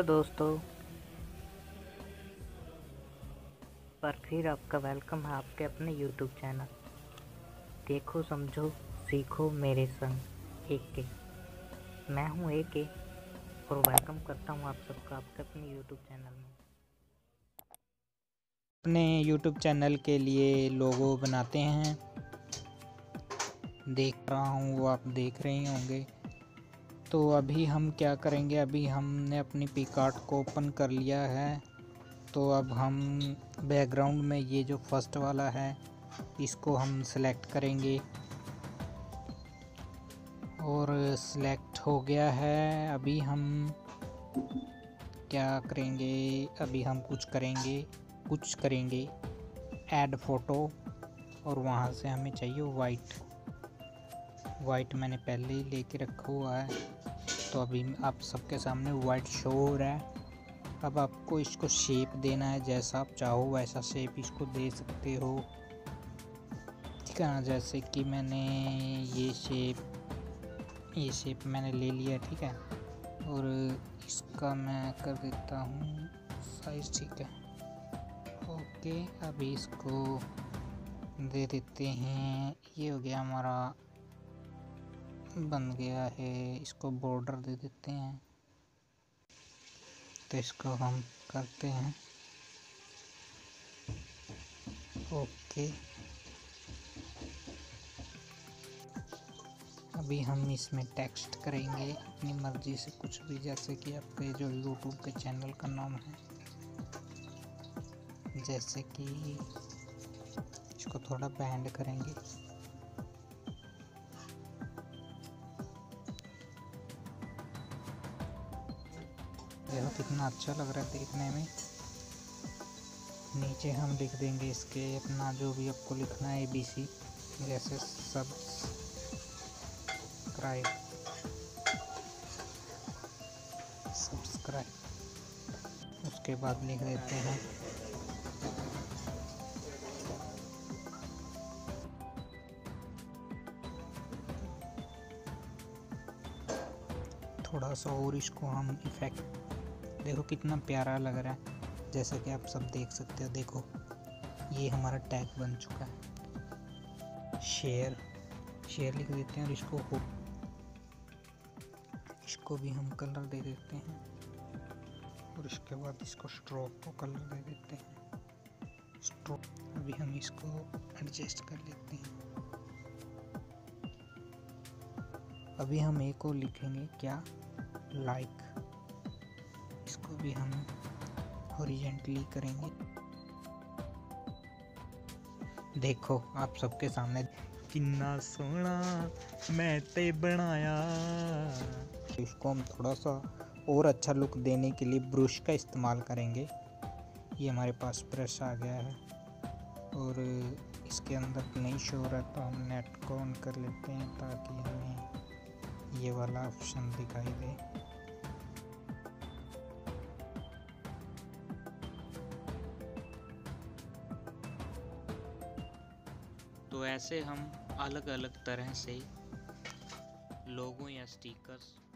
Hello दोस्तों, पर फिर आपका वेलकम है आपके अपने YouTube चैनल देखो समझो सीखो मेरे संग AK। मैं हूँ AK और वेलकम करता हूँ आप सबका आपके अपने YouTube चैनल में। अपने YouTube चैनल के लिए लोगो बनाते हैं, देख रहा हूँ वो आप देख रहे होंगे। तो अभी हम क्या करेंगे, अभी हमने अपनी PicsArt को ओपन कर लिया है। तो अब हम बैकग्राउंड में ये जो फर्स्ट वाला है इसको हम सिलेक्ट करेंगे और सिलेक्ट हो गया है। अभी हम क्या करेंगे, अभी हम कुछ करेंगे ऐड फ़ोटो और वहाँ से हमें चाहिए वाइट। मैंने पहले ही लेके रखा हुआ है। तो अभी आप सबके सामने वाइट शो हो रहा है। अब आपको इसको शेप देना है, जैसा आप चाहो वैसा शेप इसको दे सकते हो, ठीक है ना। जैसे कि मैंने ये शेप मैंने ले लिया, ठीक है। और इसका मैं कर देता हूँ साइज, ठीक है, ओके। अभी इसको दे देते हैं, ये हो गया हमारा, बन गया है। इसको बॉर्डर दे देते हैं, तो इसको हम करते हैं ओके। अभी हम इसमें टेक्स्ट करेंगे अपनी मर्जी से कुछ भी, जैसे कि आपके जो यूट्यूब के चैनल का नाम है। जैसे कि इसको थोड़ा बैंड करेंगे, देखो कितना अच्छा लग रहा है देखने में। नीचे हम लिख देंगे इसके अपना जो भी आपको लिखना है ABC, जैसे सब्सक्राइब। उसके बाद लिख देते हैं थोड़ा सा और, इसको हम इफेक्ट, देखो कितना प्यारा लग रहा है। जैसा कि आप सब देख सकते हो, देखो ये हमारा टैग बन चुका है। शेयर लिख देते हैं और इसको भी हम कलर दे देते हैं और इसके बाद इसको स्ट्रोक को कलर दे देते हैं, स्ट्रोक। अभी हम इसको एडजस्ट कर लेते हैं। अभी हम एक और लिखेंगे, क्या, लाइक। इसको भी हम हॉरिजॉन्टली करेंगे। देखो आप सबके सामने कितना सोना मैं ते बनाया। इसको हम थोड़ा सा और अच्छा लुक देने के लिए ब्रश का इस्तेमाल करेंगे। ये हमारे पास ब्रश आ गया है और इसके अंदर नहीं शो रहा, तो हम नेट को ऑन कर लेते हैं ताकि हमें ये वाला ऑप्शन दिखाई दे। तो ऐसे हम अलग अलग तरह से लोगों या स्टिकर्स